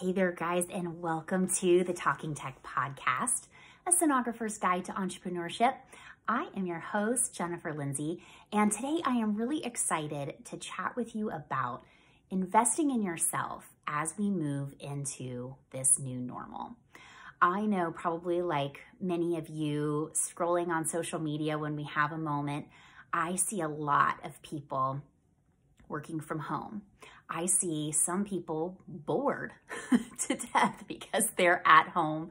Hey there guys, and welcome to the Talking Tech Podcast, a sonographer's guide to entrepreneurship. I am your host, Jennifer Lindsey, and today I am really excited to chat with you about investing in yourself as we move into this new normal. I know probably like many of you scrolling on social media when we have a moment, I see a lot of people working from home. I see some people bored to death because they're at home.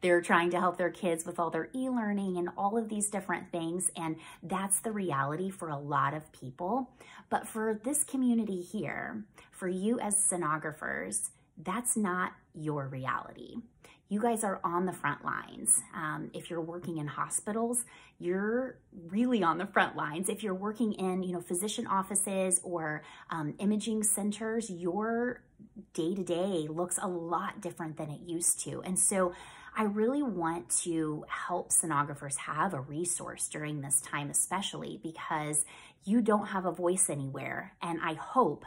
They're trying to help their kids with all their e-learning and all of these different things. And that's the reality for a lot of people. But for this community here, for you as sonographers, that's not your reality. You guys are on the front lines. If you're working in hospitals, you're really on the front lines. If you're working in, physician offices or imaging centers, your day-to-day looks a lot different than it used to. And so I really want to help sonographers have a resource during this time, especially because you don't have a voice anywhere. And I hope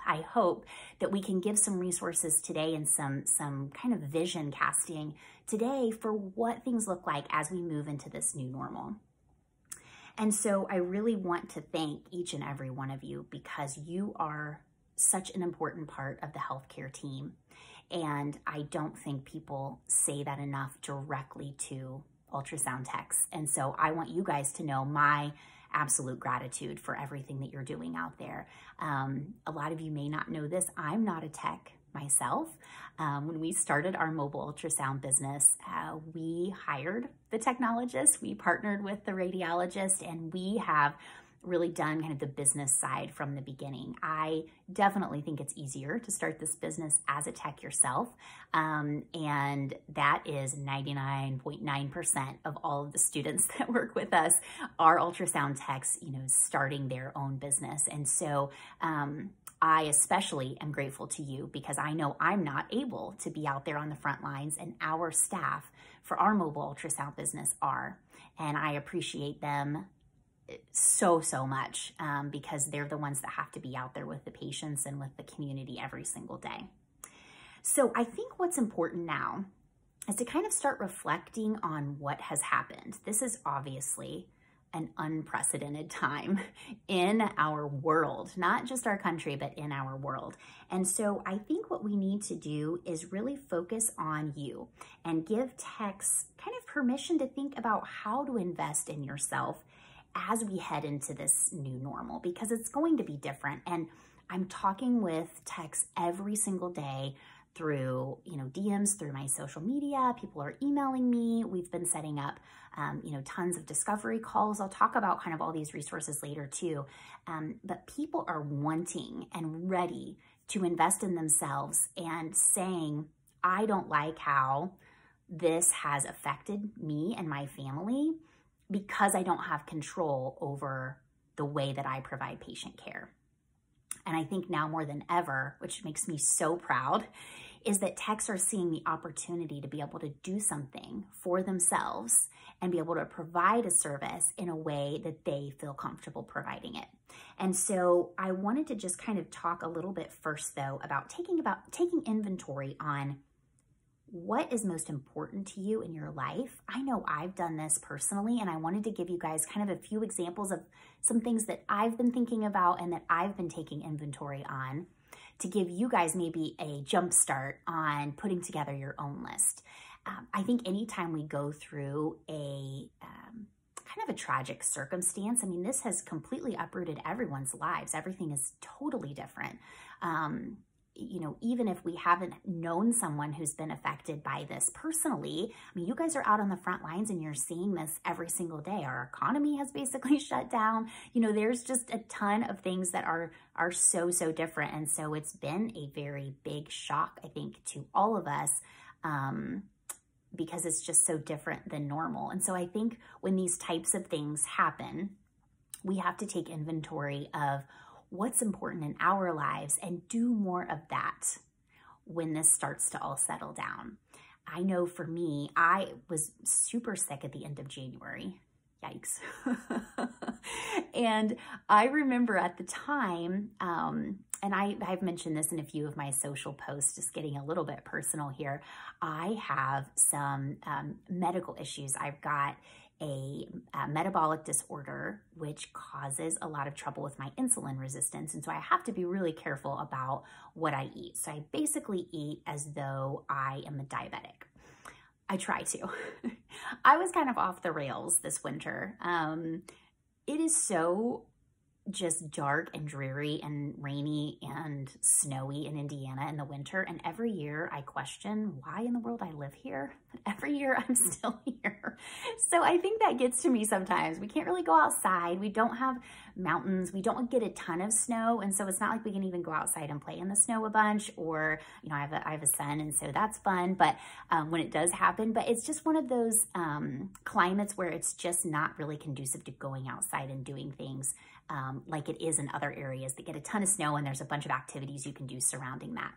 that we can give some resources today and some kind of vision casting today for what things look like as we move into this new normal. And so I really want to thank each and every one of you because you are such an important part of the healthcare team. And I don't think people say that enough directly to ultrasound techs. And so I want you guys to know my absolute gratitude for everything that you're doing out there. A lot of you may not know this. I'm not a tech myself. When we started our mobile ultrasound business, we hired the technologist, we partnered with the radiologist, and we have really done kind of the business side from the beginning. I definitely think it's easier to start this business as a tech yourself. And that is 99.9% of all of the students that work with us are ultrasound techs, starting their own business. And so I especially am grateful to you because I know I'm not able to be out there on the front lines, and our staff for our mobile ultrasound business are, and I appreciate them so much because they're the ones that have to be out there with the patients and with the community every single day. So I think what's important now is to kind of start reflecting on what has happened. This is obviously an unprecedented time in our world, not just our country, but in our world. And so I think what we need to do is really focus on you and give techs kind of permission to think about how to invest in yourself as we head into this new normal, because it's going to be different. And I'm talking with techs every single day through, DMs, through my social media. People are emailing me. We've been setting up, tons of discovery calls. I'll talk about kind of all these resources later too. But people are wanting and ready to invest in themselves and saying, I don't like how this has affected me and my family, because I don't have control over the way that I provide patient care. And I think now more than ever, which makes me so proud, is that techs are seeing the opportunity to be able to do something for themselves and be able to provide a service in a way that they feel comfortable providing it. And so I wanted to just kind of talk a little bit first though about taking inventory on what is most important to you in your life. I know I've done this personally, and I wanted to give you guys kind of a few examples of some things that I've been thinking about and that I've been taking inventory on to give you guys maybe a jump start on putting together your own list. I think anytime we go through a kind of a tragic circumstance, I mean, this has completely uprooted everyone's lives. Everything is totally different. Even if we haven't known someone who's been affected by this personally, I mean, you guys are out on the front lines and you're seeing this every single day. Our economy has basically shut down. There's just a ton of things that are so different. And so it's been a very big shock, I think, to all of us because it's just so different than normal. And so I think when these types of things happen, we have to take inventory of what's important in our lives and do more of that when this starts to all settle down. I know for me, I was super sick at the end of January. Yikes. And I remember at the time, and I've mentioned this in a few of my social posts, just getting a little bit personal here. I have some medical issues. I've got a metabolic disorder, which causes a lot of trouble with my insulin resistance. And so I have to be really careful about what I eat. So I basically eat as though I am a diabetic. I try to. I was kind of off the rails this winter. It is so just dark and dreary and rainy and snowy in Indiana in the winter. And every year I question why in the world I live here, but every year I'm still here. So I think that gets to me sometimes. We can't really go outside. We don't have mountains. We don't get a ton of snow. And so it's not like we can even go outside and play in the snow a bunch, or, you know, I have a son, and so that's fun. But when it does happen, but it's just one of those climates where it's just not really conducive to going outside and doing things like it is in other areas that get a ton of snow and there's a bunch of activities you can do surrounding that.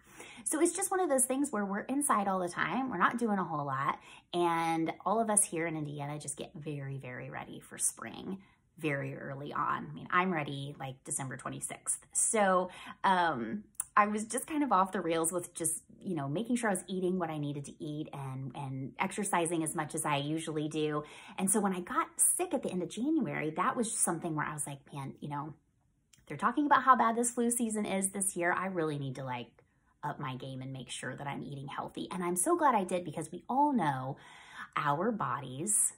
So it's just one of those things where we're inside all the time, we're not doing a whole lot, and all of us here in Indiana just get very, very ready for spring very early on. I mean, I'm ready like December 26th. So I was just kind of off the rails with just, you know, making sure I was eating what I needed to eat and exercising as much as I usually do. And so when I got sick at the end of January, that was something where I was like, man, you know, they're talking about how bad this flu season is this year. I really need to like up my game and make sure that I'm eating healthy. And I'm so glad I did, because we all know our bodies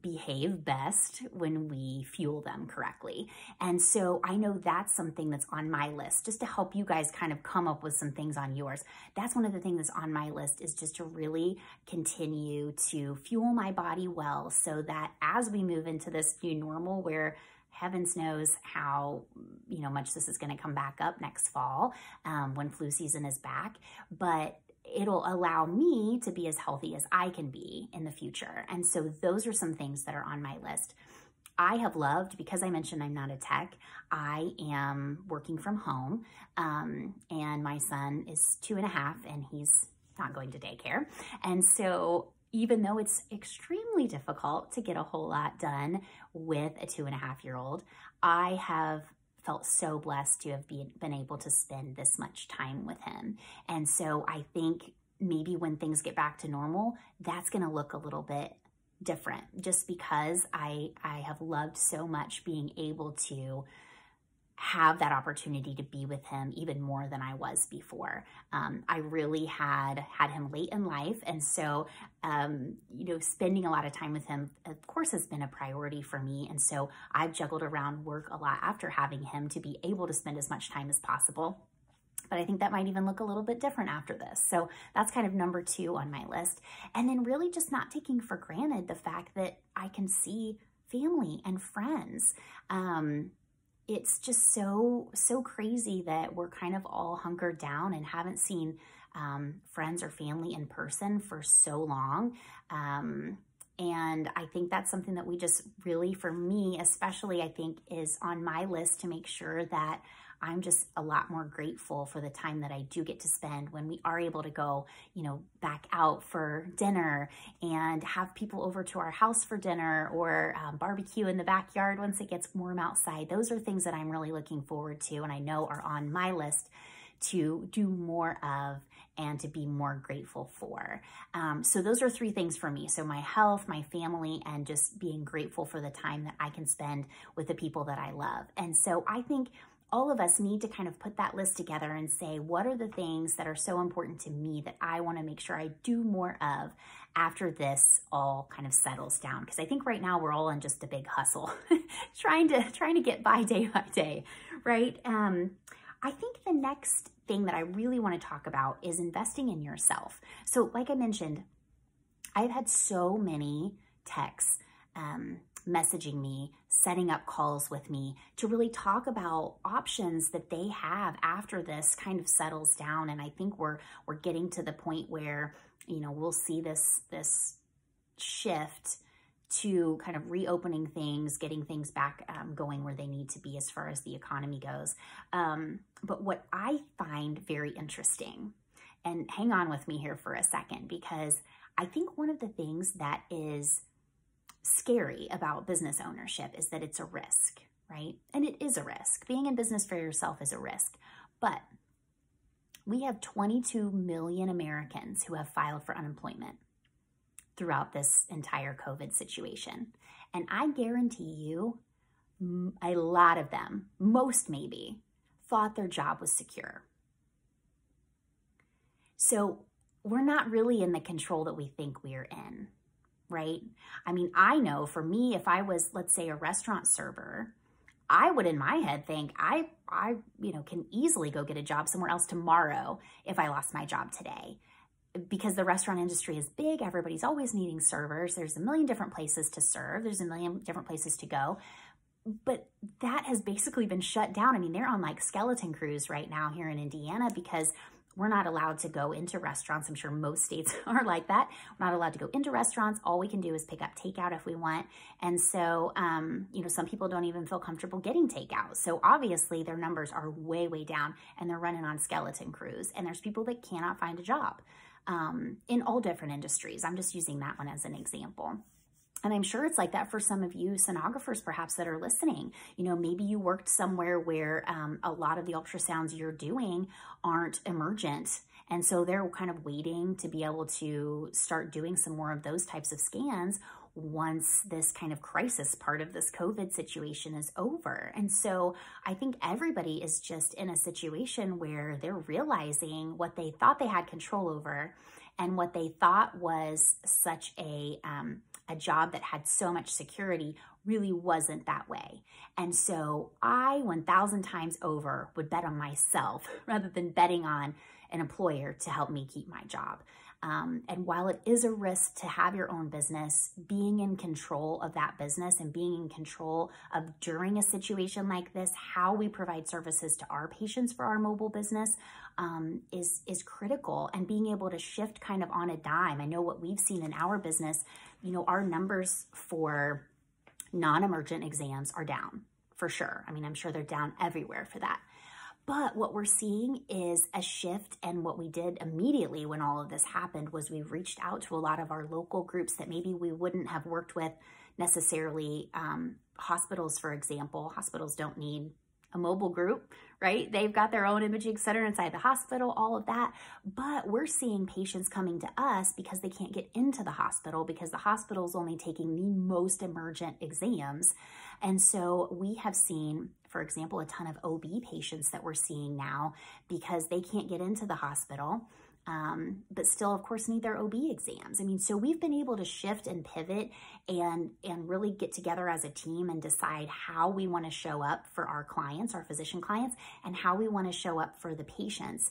behave best when we fuel them correctly. And so I know that's something that's on my list, just to help you guys kind of come up with some things on yours. That's one of the things that's on my list, is just to really continue to fuel my body well, so that as we move into this new normal, where heavens knows how, you know, much this is going to come back up next fall when flu season is back, but it'll allow me to be as healthy as I can be in the future. And so those are some things that are on my list. I have loved, because I mentioned I'm not a tech, I am working from home, and my son is 2.5 and he's not going to daycare. And so even though it's extremely difficult to get a whole lot done with a 2.5-year-old, I have felt so blessed to have been able to spend this much time with him. And so I think maybe when things get back to normal, that's going to look a little bit different, just because I have loved so much being able to have that opportunity to be with him even more than I was before. I really had him late in life. And so, you know, spending a lot of time with him, of course, has been a priority for me. And so I've juggled around work a lot after having him to be able to spend as much time as possible. But I think that might even look a little bit different after this. So that's kind of number 2 on my list. And then really just not taking for granted the fact that I can see family and friends. It's just so crazy that we're kind of all hunkered down and haven't seen friends or family in person for so long. And I think that's something that we just really, for me especially, I think is on my list, to make sure that I'm just a lot more grateful for the time that I do get to spend when we are able to go, you know, back out for dinner and have people over to our house for dinner, or barbecue in the backyard once it gets warm outside. Those are things that I'm really looking forward to, and I know are on my list to do more of and to be more grateful for. So those are 3 things for me. So my health, my family, and just being grateful for the time that I can spend with the people that I love. And so I think all of us need to kind of put that list together and say, what are the things that are so important to me that I want to make sure I do more of after this all kind of settles down? Because I think right now we're all in just a big hustle, trying to get by day by day, right? I think the next thing that I really want to talk about is investing in yourself. So like I mentioned, I've had so many texts, messaging me, setting up calls with me to really talk about options that they have after this kind of settles down. And I think we're getting to the point where, you know, we'll see this shift to kind of reopening things, getting things back going where they need to be as far as the economy goes. But what I find very interesting, and hang on with me here for a second, because I think one of the things that is scary about business ownership is that it's a risk, right? And it is a risk. Being in business for yourself is a risk. But we have 22 million Americans who have filed for unemployment throughout this entire COVID situation. And I guarantee you, a lot of them, most maybe, thought their job was secure. So we're not really in the control that we think we're in, right? I mean, I know for me, if I was, let's say, a restaurant server, I would in my head think I can easily go get a job somewhere else tomorrow if I lost my job today. Because the restaurant industry is big, everybody's always needing servers. There's a million different places to serve. There's a million different places to go. But that has basically been shut down. I mean, they're on like skeleton crews right now here in Indiana because we're not allowed to go into restaurants. I'm sure most states are like that. We're not allowed to go into restaurants. All we can do is pick up takeout if we want. And so, some people don't even feel comfortable getting takeout. So obviously their numbers are way, way down and they're running on skeleton crews. And there's people that cannot find a job in all different industries. I'm just using that one as an example. And I'm sure it's like that for some of you sonographers, perhaps, that are listening. You know, maybe you worked somewhere where a lot of the ultrasounds you're doing aren't emergent. And so they're kind of waiting to be able to start doing some more of those types of scans once this kind of crisis part of this COVID situation is over. And so I think everybody is just in a situation where they're realizing what they thought they had control over and what they thought was such a job that had so much security really wasn't that way. And so I 1,000 times over would bet on myself rather than betting on an employer to help me keep my job. And while it is a risk to have your own business, being in control of that business and being in control of, during a situation like this, how we provide services to our patients for our mobile business is critical, and being able to shift kind of on a dime. I know what we've seen in our business, you know, our numbers for non-emergent exams are down for sure. I mean, I'm sure they're down everywhere for that. But what we're seeing is a shift, and what we did immediately when all of this happened was we reached out to a lot of our local groups that maybe we wouldn't have worked with necessarily. Hospitals, for example, hospitals don't need a mobile group, right? They've got their own imaging center inside the hospital, all of that. But we're seeing patients coming to us because they can't get into the hospital because the hospital's only taking the most emergent exams. And so we have seen, for example, a ton of OB patients that we're seeing now because they can't get into the hospital, but still, of course, need their OB exams. I mean, so we've been able to shift and pivot and really get together as a team and decide how we want to show up for our clients, our physician clients, and how we want to show up for the patients,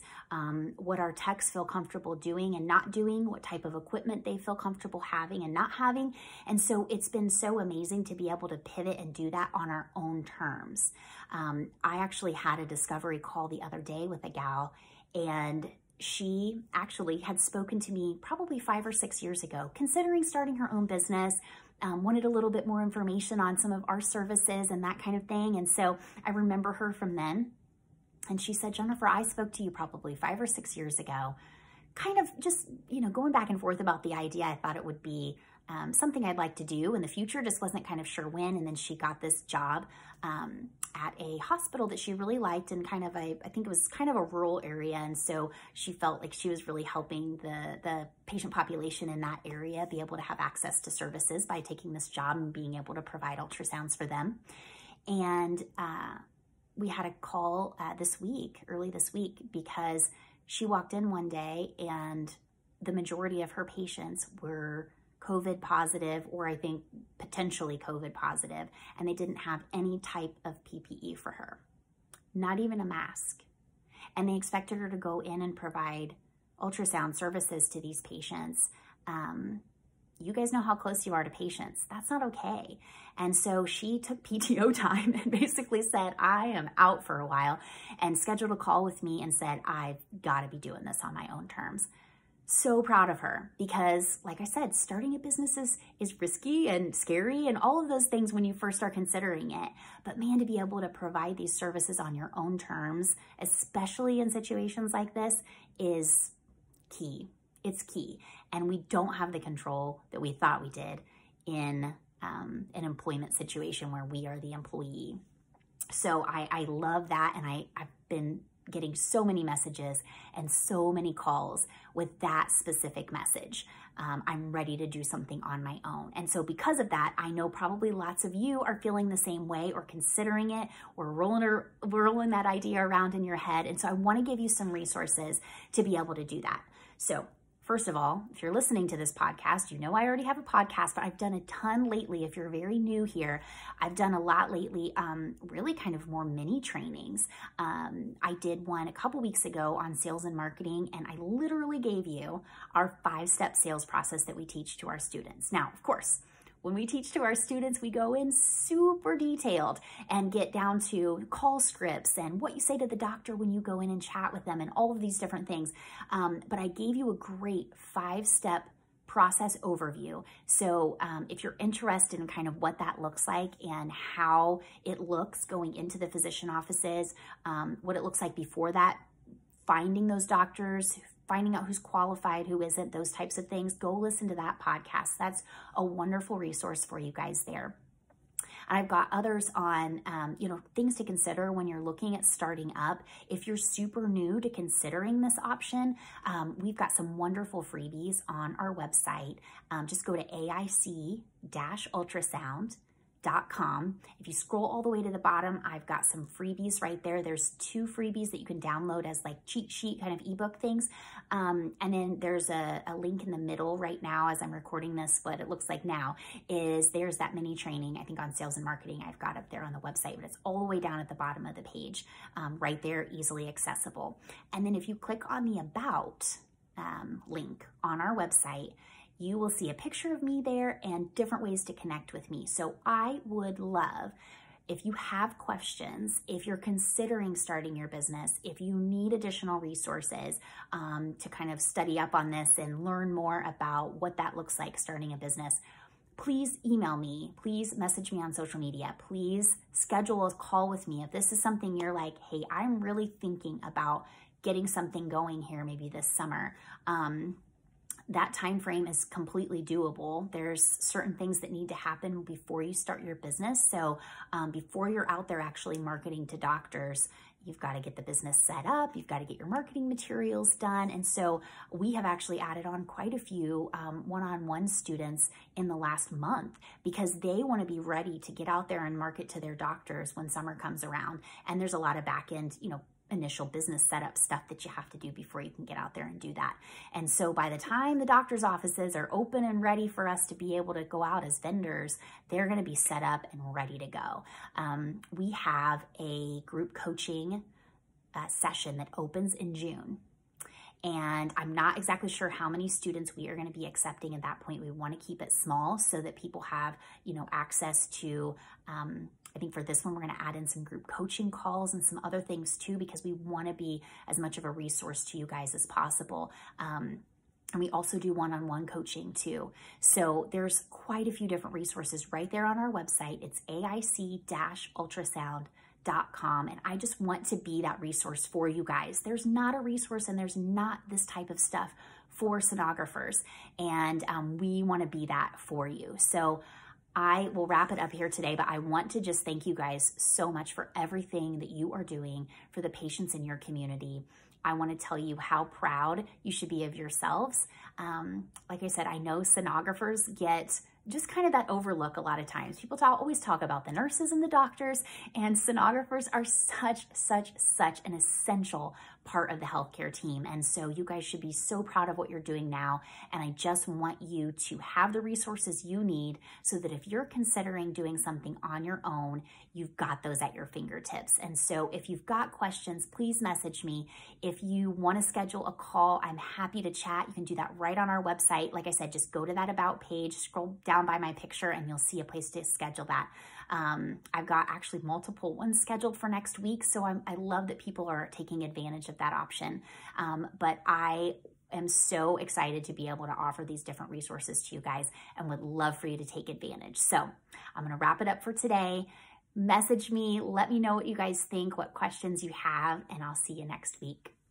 what our techs feel comfortable doing and not doing, what type of equipment they feel comfortable having and not having. And so it's been so amazing to be able to pivot and do that on our own terms. I actually had a discovery call the other day with a gal, and she actually had spoken to me probably 5 or 6 years ago, considering starting her own business, wanted a little bit more information on some of our services and that kind of thing. And so I remember her from then. And she said, Jennifer, I spoke to you probably 5 or 6 years ago, kind of just, going back and forth about the idea. I thought it would be something I'd like to do in the future, just wasn't kind of sure when. And then she got this job at a hospital that she really liked, and kind of I think it was kind of a rural area. And so she felt like she was really helping the patient population in that area be able to have access to services by taking this job and being able to provide ultrasounds for them. And we had a call early this week, because she walked in one day and the majority of her patients were COVID positive, or I think potentially COVID positive, and they didn't have any type of PPE for her, not even a mask. And they expected her to go in and provide ultrasound services to these patients. You guys know how close you are to patients. That's not okay. And so she took PTO time and basically said, I am out for a while, and scheduled a call with me and said, I've got to be doing this on my own terms. So proud of her, because like I said, starting a business is risky and scary and all of those things when you first are considering it. But man, to be able to provide these services on your own terms, especially in situations like this, is key. It's key. And we don't have the control that we thought we did in an employment situation where we are the employee. So I love that, and I've been getting so many messages and so many calls with that specific message. I'm ready to do something on my own. And so because of that, I know probably lots of you are feeling the same way or considering it or rolling that idea around in your head. And so I want to give you some resources to be able to do that. So first of all, if you're listening to this podcast, you know I already have a podcast, but I've done a ton lately. If you're very new here, I've done a lot lately, really kind of more mini trainings. I did one a couple weeks ago on sales and marketing, and I literally gave you our 5-step sales process that we teach to our students. Now, of course, when we teach to our students, we go in super detailed and get down to call scripts and what you say to the doctor when you go in and chat with them and all of these different things. But I gave you a great 5-step process overview. So if you're interested in kind of what that looks like and how it looks going into the physician offices, what it looks like before that, finding those doctors, finding out who's qualified, who isn't, those types of things, go listen to that podcast. That's a wonderful resource for you guys there. And I've got others on, things to consider when you're looking at starting up. If you're super new to considering this option, we've got some wonderful freebies on our website. Just go to AIC-Ultrasound.com. If you scroll all the way to the bottom, I've got some freebies right there. There's 2 freebies that you can download as like cheat sheet kind of ebook things. And then there's a link in the middle right now as I'm recording this, but it looks like now is there's that mini training, I think on sales and marketing I've got up there on the website, but it's all the way down at the bottom of the page, right there, easily accessible. And then if you click on the about link on our website, you will see a picture of me there and different ways to connect with me. So I would love, if you have questions, if you're considering starting your business, if you need additional resources to kind of study up on this and learn more about what that looks like starting a business, please email me, please message me on social media, please schedule a call with me. If this is something you're like, hey, I'm really thinking about getting something going here maybe this summer, that time frame is completely doable. There's certain things that need to happen before you start your business. So before you're out there actually marketing to doctors, you've got to get the business set up. You've got to get your marketing materials done. And so we have actually added on quite a few one-on-one students in the last month because they want to be ready to get out there and market to their doctors when summer comes around. And there's a lot of back end, initial business setup stuff that you have to do before you can get out there and do that. And so by the time the doctor's offices are open and ready for us to be able to go out as vendors, they're going to be set up and ready to go. We have a group coaching session that opens in June. And I'm not exactly sure how many students we are going to be accepting at that point. We want to keep it small so that people have, access to, I think for this one, we're going to add in some group coaching calls and some other things too, because we want to be as much of a resource to you guys as possible. And we also do one-on-one coaching too. So there's quite a few different resources right there on our website. It's AIC-Ultrasound.com. And I just want to be that resource for you guys. There's not a resource and there's not this type of stuff for sonographers. And we want to be that for you. So I will wrap it up here today, but I want to just thank you guys so much for everything that you are doing for the patients in your community. I want to tell you how proud you should be of yourselves. Like I said, I know sonographers get just kind of that overlook a lot of times. People always talk about the nurses and the doctors, and sonographers are such an essential part of the healthcare team. And so you guys should be so proud of what you're doing now. And I just want you to have the resources you need so that if you're considering doing something on your own, you've got those at your fingertips. And so if you've got questions, please message me. If you want to schedule a call, I'm happy to chat. You can do that right on our website. Like I said, just go to that about page, scroll down by my picture, and you'll see a place to schedule that. I've got actually multiple ones scheduled for next week. So I love that people are taking advantage of that option. But I am so excited to be able to offer these different resources to you guys and would love for you to take advantage. So I'm going to wrap it up for today. Message me, let me know what you guys think, what questions you have, and I'll see you next week.